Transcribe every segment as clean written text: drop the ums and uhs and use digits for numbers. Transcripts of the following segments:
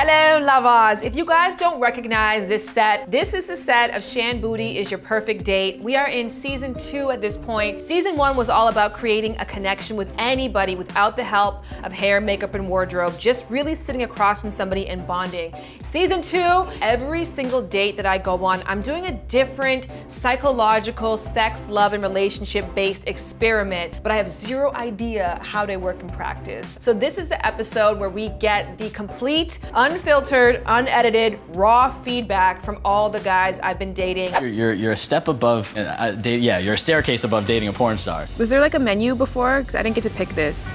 Hello lovers, if you guys don't recognize this set, this is the set of Shan Boody Is Your Perfect Date. We are in season 2 at this point. Season 1 was all about creating a connection with anybody without the help of hair, makeup, and wardrobe, just really sitting across from somebody and bonding. Season 2, every single date that I go on, I'm doing a different psychological, sex, love, and relationship-based experiment, but I have zero idea how they work in practice. So this is the episode where we get the complete, unfiltered, unedited, raw feedback from all the guys I've been dating. You're a step above, you're a staircase above dating a porn star. Was there like a menu before? Because I didn't get to pick this.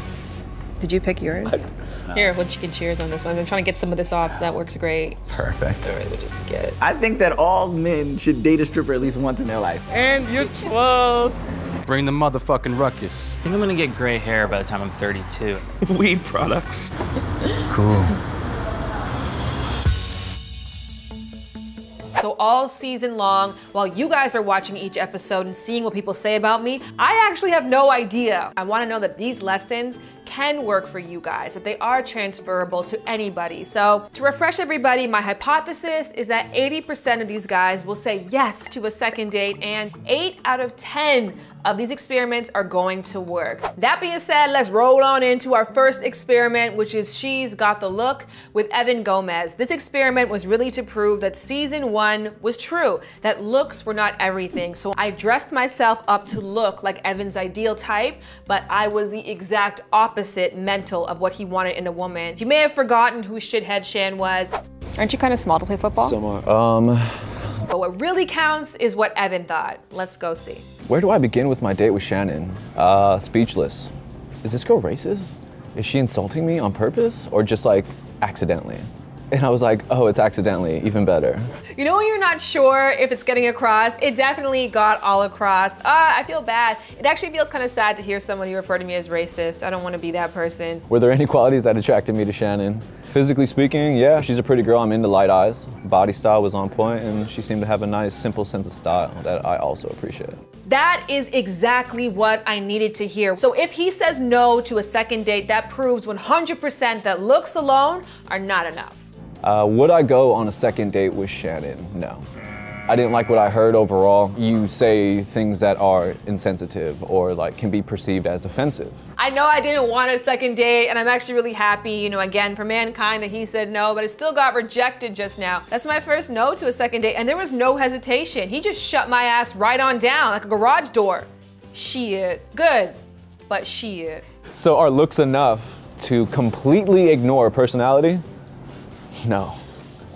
Did you pick yours? No. Here, well, you can cheers on this one. I'm trying to get some of this off, so that works great. Perfect. All right, we'll just get it. I think that all men should date a stripper at least once in their life. And you're 12. Bring the motherfucking ruckus. I think I'm gonna get gray hair by the time I'm 32. Weed products. Cool. So all season long, while you guys are watching each episode and seeing what people say about me, I actually have no idea. I wanna know that these lessons can work for you guys, that they are transferable to anybody. So to refresh everybody, my hypothesis is that 80% of these guys will say yes to a second date, and 8 out of 10 of these experiments are going to work. That being said, let's roll on into our first experiment, which is She's Got the Look with Evan Gomez. This experiment was really to prove that season 1 was true, that looks were not everything. So I dressed myself up to look like Evan's ideal type, but I was the exact opposite mental of what he wanted in a woman. You may have forgotten who shithead Shan was. Aren't you kind of small to play football? Somewhat. But what really counts is what Evan thought. Let's go see. Where do I begin with my date with Shannon? Speechless. Is this girl racist? Is she insulting me on purpose or just like accidentally? And I was like, oh, it's accidentally, even better. You know when you're not sure if it's getting across? It definitely got all across. I feel bad. It actually feels kind of sad to hear somebody refer to me as racist. I don't want to be that person. Were there any qualities that attracted me to Shannon? Physically speaking, yeah, she's a pretty girl. I'm into light eyes. Body style was on point, and she seemed to have a nice, simple sense of style that I also appreciate. That is exactly what I needed to hear. So if he says no to a second date, that proves 100% that looks alone are not enough. Would I go on a second date with Shannon? No. I didn't like what I heard overall. You say things that are insensitive or like can be perceived as offensive. I know I didn't want a second date, and I'm actually really happy, you know, again, for mankind that he said no, but it still got rejected just now. That's my first no to a second date, and there was no hesitation. He just shut my ass right on down like a garage door. Shit. Good, but shit. So are looks enough to completely ignore personality? No,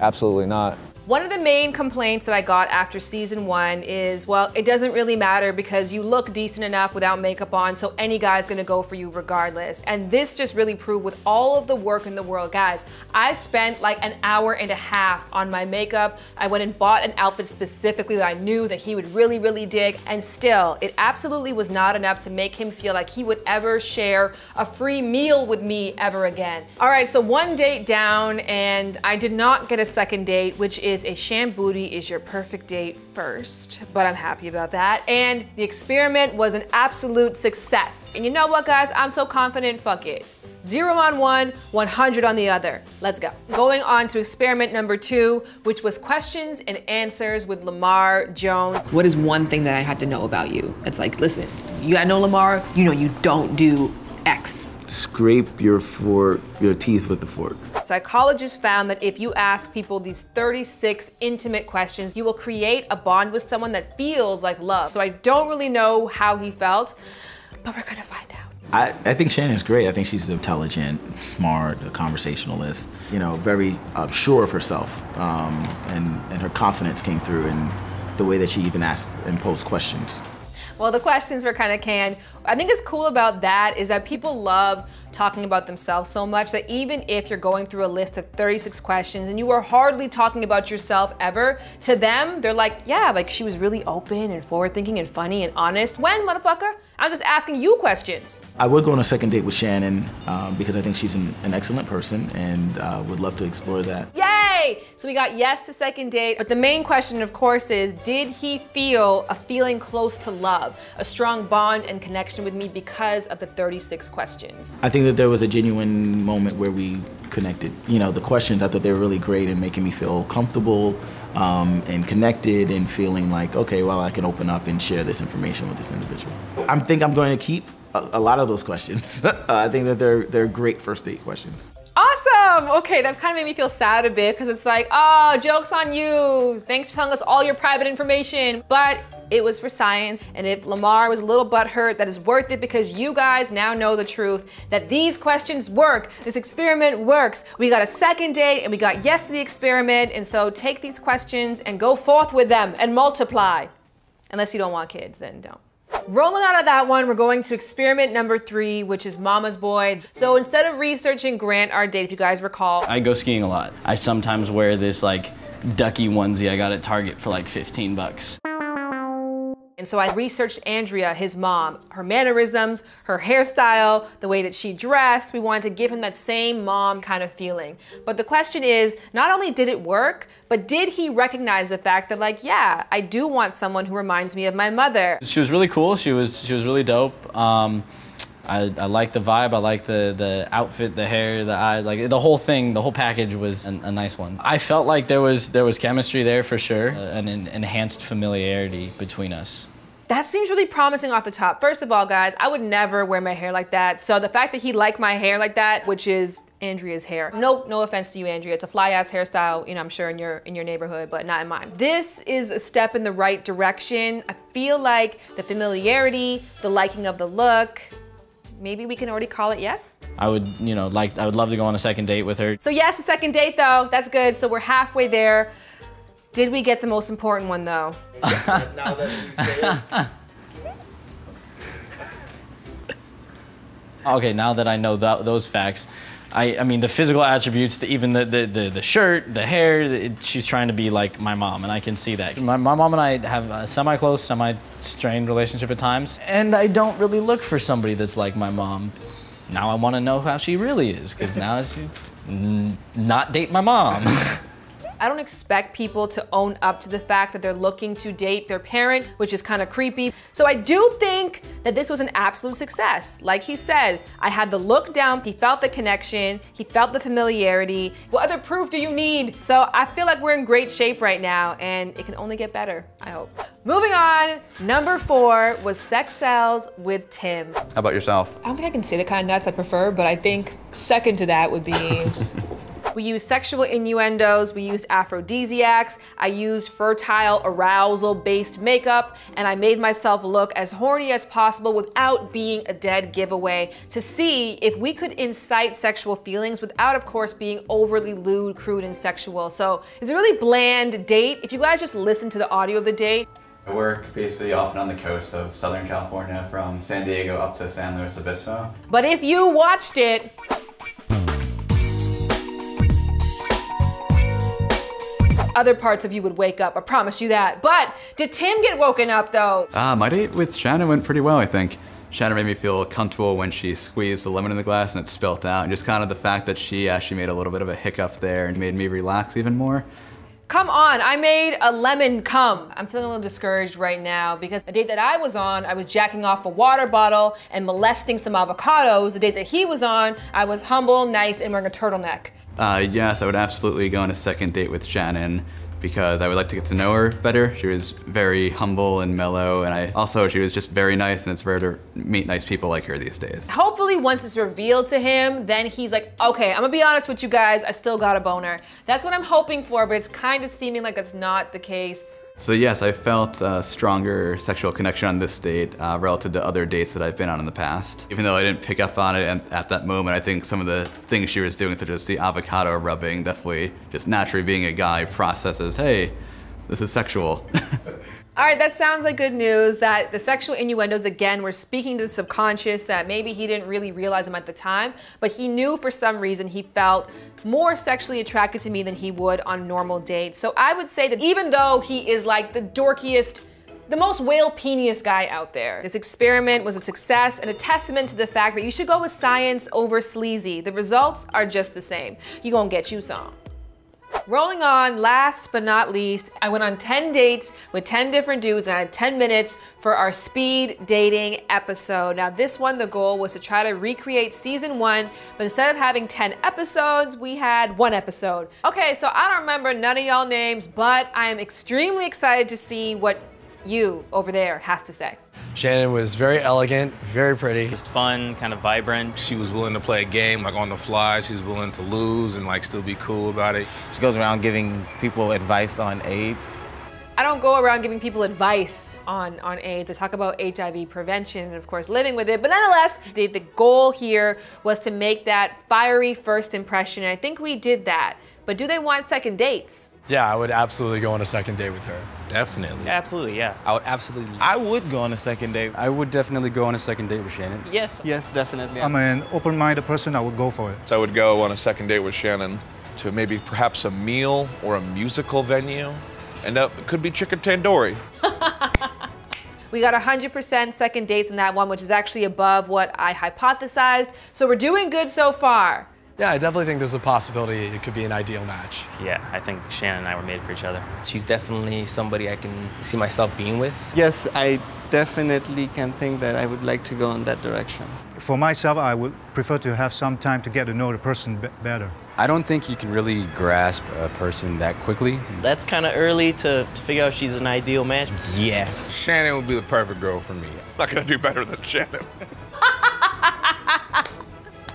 absolutely not. One of the main complaints that I got after season 1 is, well, it doesn't really matter because you look decent enough without makeup on, so any guy's gonna go for you regardless. And this just really proved with all of the work in the world, guys, I spent like an hour and a half on my makeup. I went and bought an outfit specifically that I knew that he would really, really dig, and still, it absolutely was not enough to make him feel like he would ever share a free meal with me ever again. All right, so one date down, and I did not get a second date, which is a Shan Boody Is Your Perfect Date first, but I'm happy about that. And the experiment was an absolute success. And you know what, guys? I'm so confident, fuck it. 0 on 1, 100 on the other. Let's go. Going on to experiment number 2, which was questions and answers with Lamar Jones. What is one thing that I had to know about you? It's like, listen, I know Lamar, you know you don't do X. Scrape your teeth with the fork. Psychologists found that if you ask people these 36 intimate questions, you will create a bond with someone that feels like love. So I don't really know how he felt, but we're gonna find out. I think Shannon's great. I think she's intelligent, smart, a conversationalist, you know, very sure of herself. And her confidence came through in the way that she even asked and posed questions. Well, the questions were kind of canned. I think it's cool about that is that people love talking about themselves so much that even if you're going through a list of 36 questions and you are hardly talking about yourself ever, to them, they're like, yeah, like she was really open and forward-thinking and funny and honest. When, motherfucker? I'm just asking you questions. I would go on a second date with Shannon because I think she's an excellent person and would love to explore that. Yay! Yay! So we got yes to second date, but the main question, of course, is did he feel a feeling close to love, a strong bond and connection with me because of the 36 questions? I think that there was a genuine moment where we connected. You know, the questions, I thought they were really great in making me feel comfortable and connected and feeling like, okay, well, I can open up and share this information with this individual. I think I'm going to keep a lot of those questions. I think that they're great first date questions. Awesome! Okay, that kind of made me feel sad a bit because it's like, oh, joke's on you. Thanks for telling us all your private information. But it was for science, and if Lamar was a little butthurt, that is worth it because you guys now know the truth that these questions work, this experiment works. We got a second date and we got yes to the experiment, and so take these questions and go forth with them and multiply. Unless you don't want kids, then don't. Rolling out of that one, we're going to experiment number 3, which is Mama's Boy. So instead of researching Grant our date, if you guys recall, I go skiing a lot. I sometimes wear this like ducky onesie I got at Target for like 15 bucks. And so I researched Andrea, his mom, her mannerisms, her hairstyle, the way that she dressed. We wanted to give him that same mom kind of feeling. But the question is, not only did it work, but did he recognize the fact that like, yeah, I do want someone who reminds me of my mother. She was really cool. She was really dope. I liked the vibe. I liked the outfit, the hair, the eyes, like the whole thing, the whole package was a nice one. I felt like there was chemistry there for sure, an enhanced familiarity between us. That seems really promising off the top. First of all, guys, I would never wear my hair like that. So the fact that he liked my hair like that, which is Andrea's hair. Nope, no offense to you, Andrea. It's a fly-ass hairstyle, you know, I'm sure in your neighborhood, but not in mine. This is a step in the right direction. I feel like the familiarity, the liking of the look, maybe we can already call it yes? I would, you know, I would love to go on a second date with her. So yes, a second date though, that's good. So we're halfway there. Did we get the most important one though? Now that you say it. Okay, now that I know those facts, I mean, the physical attributes, even the shirt, the hair, she's trying to be like my mom, and I can see that. My mom and I have a semi-close, semi-strained relationship at times, and I don't really look for somebody that's like my mom. Now I want to know how she really is, because now she's not date my mom. I don't expect people to own up to the fact that they're looking to date their parent, which is kind of creepy. So I do think that this was an absolute success. Like he said, I had the look down, he felt the connection, he felt the familiarity. What other proof do you need? So I feel like we're in great shape right now, and it can only get better, I hope. Moving on, number 4 was sex sells with Tim. How about yourself? I don't think I can say the kind of nuts I prefer, but I think second to that would be... We used sexual innuendos, we used aphrodisiacs, I used fertile arousal-based makeup, and I made myself look as horny as possible without being a dead giveaway to see if we could incite sexual feelings without, of course, being overly lewd, crude, and sexual. So it's a really bland date. If you guys just listen to the audio of the date. I work basically off and on the coast of Southern California from San Diego up to San Luis Obispo. But if you watched it, other parts of you would wake up, I promise you that. But did Tim get woken up though? My date with Shannon went pretty well, I think. Shannon made me feel comfortable when she squeezed the lemon in the glass and it spilt out. And just kind of the fact that she actually made a little bit of a hiccup there and made me relax even more. Come on, I made a lemon cum. I'm feeling a little discouraged right now because the date that I was on, I was jacking off a water bottle and molesting some avocados. The date that he was on, I was humble, nice, and wearing a turtleneck. Yes, I would absolutely go on a second date with Shannon because I would like to get to know her better. She was very humble and mellow, and she was just very nice, and it's rare to meet nice people like her these days. Hopefully once it's revealed to him, then he's like, okay, I'm gonna be honest with you guys, I still got a boner. That's what I'm hoping for, but it's kind of seeming like it's not the case. So yes, I felt a stronger sexual connection on this date relative to other dates that I've been on in the past. Even though I didn't pick up on it at that moment, I think some of the things she was doing, such as the avocado rubbing, definitely just naturally being a guy processes, hey, this is sexual. All right, that sounds like good news, that the sexual innuendos, again, were speaking to the subconscious that maybe he didn't really realize them at the time, but he knew for some reason he felt more sexually attracted to me than he would on normal dates. So I would say that even though he is like the dorkiest, the most whale-peeniest guy out there, this experiment was a success and a testament to the fact that you should go with science over sleazy. The results are just the same. You gonna get you some. Rolling on, last but not least, I went on 10 dates with 10 different dudes and I had 10 minutes for our speed dating episode. Now this one, the goal was to try to recreate season one, but instead of having 10 episodes, we had one episode. Okay, so I don't remember none of y'all names, but I am extremely excited to see what you over there has to say. Shannon was very elegant, very pretty. Just fun, kind of vibrant. She was willing to play a game, like on the fly. She's willing to lose and like still be cool about it. She goes around giving people advice on AIDS. I don't go around giving people advice on AIDS. I talk about HIV prevention and of course living with it. But nonetheless, the goal here was to make that fiery first impression. And I think we did that. But do they want second dates? Yeah, I would absolutely go on a second date with her. Definitely. Absolutely, yeah. I would absolutely. I would go on a second date. I would definitely go on a second date with Shannon. Yes. Yes, definitely. Yeah. I'm an open-minded person. I would go for it. So I would go on a second date with Shannon to maybe perhaps a meal or a musical venue. And that could be chicken tandoori. We got 100% second dates in that one, which is actually above what I hypothesized. So we're doing good so far. Yeah, I definitely think there's a possibility it could be an ideal match. Yeah, I think Shannon and I were made for each other. She's definitely somebody I can see myself being with. Yes, I definitely can think that I would like to go in that direction. For myself, I would prefer to have some time to get to know the person better. I don't think you can really grasp a person that quickly. That's kind of early to figure out if she's an ideal match. Yes. Shannon would be the perfect girl for me. I'm not gonna do better than Shannon.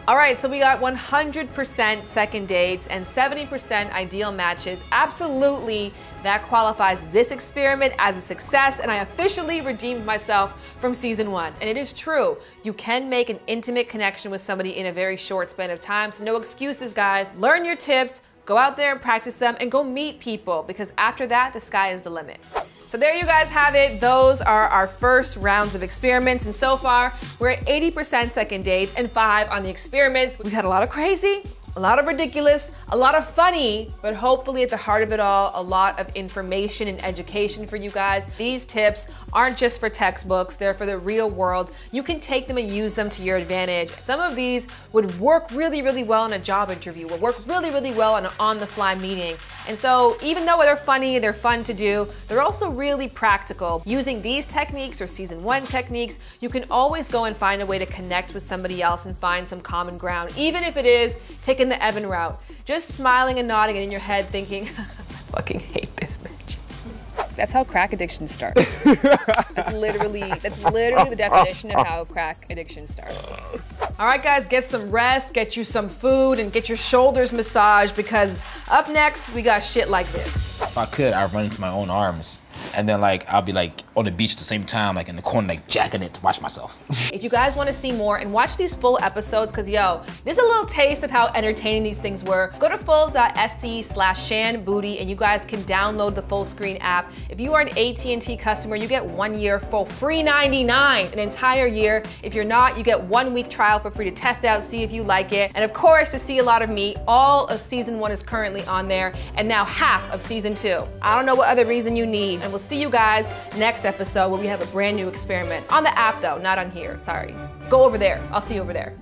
All right, so we got 100% second dates and 70% ideal matches. Absolutely, that qualifies this experiment as a success, and I officially redeemed myself from season one. And it is true, you can make an intimate connection with somebody in a very short span of time, so no excuses, guys. Learn your tips, go out there and practice them, and go meet people, because after that, the sky is the limit. So there you guys have it. Those are our first rounds of experiments. And so far, we're at 80% second dates and 5 on the experiments. We've had a lot of crazy, a lot of ridiculous, a lot of funny, but hopefully at the heart of it all, a lot of information and education for you guys. These tips aren't just for textbooks, they're for the real world. You can take them and use them to your advantage. Some of these would work really, really well in a job interview, would work really, really well in an on-the-fly meeting. And so even though they're funny, they're fun to do, they're also really practical. Using these techniques or season one techniques, you can always go and find a way to connect with somebody else and find some common ground, even if it is taking the Evan route. Just smiling and nodding and in your head thinking, I fucking hate this bitch. That's how crack addiction starts. That's literally the definition of how crack addiction starts. All right, guys, get some rest, get you some food, and get your shoulders massaged, because up next, we got shit like this. If I could, I'd run into my own arms. And then like, I'll be like on the beach at the same time, like in the corner, like jacking it to watch myself. If you guys want to see more and watch these full episodes, cause yo, there's a little taste of how entertaining these things were. Go to fulls.sc/ShanBoody and you guys can download the FullScreen app. If you are an AT&T customer, you get 1 year for free 99, an entire year. If you're not, you get 1 week trial for free to test out, see if you like it. And of course, to see a lot of me, all of season one is currently on there and now half of season two. I don't know what other reason you need. And we'll see you guys next episode where we have a brand new experiment. On the app though, not on here, sorry. Go over there, I'll see you over there.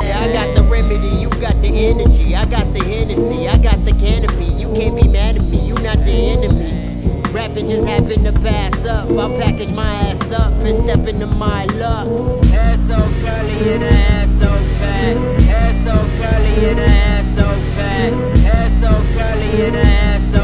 I got the remedy, you got the energy, I got the Hennessy, I got the canopy, you can't be mad at me, you not the enemy. Rapping just happened to pass up, I'll package my ass up and step into my luck. Ass so curly and ass so fat, ass so curly and ass so fat, ass so curly and ass so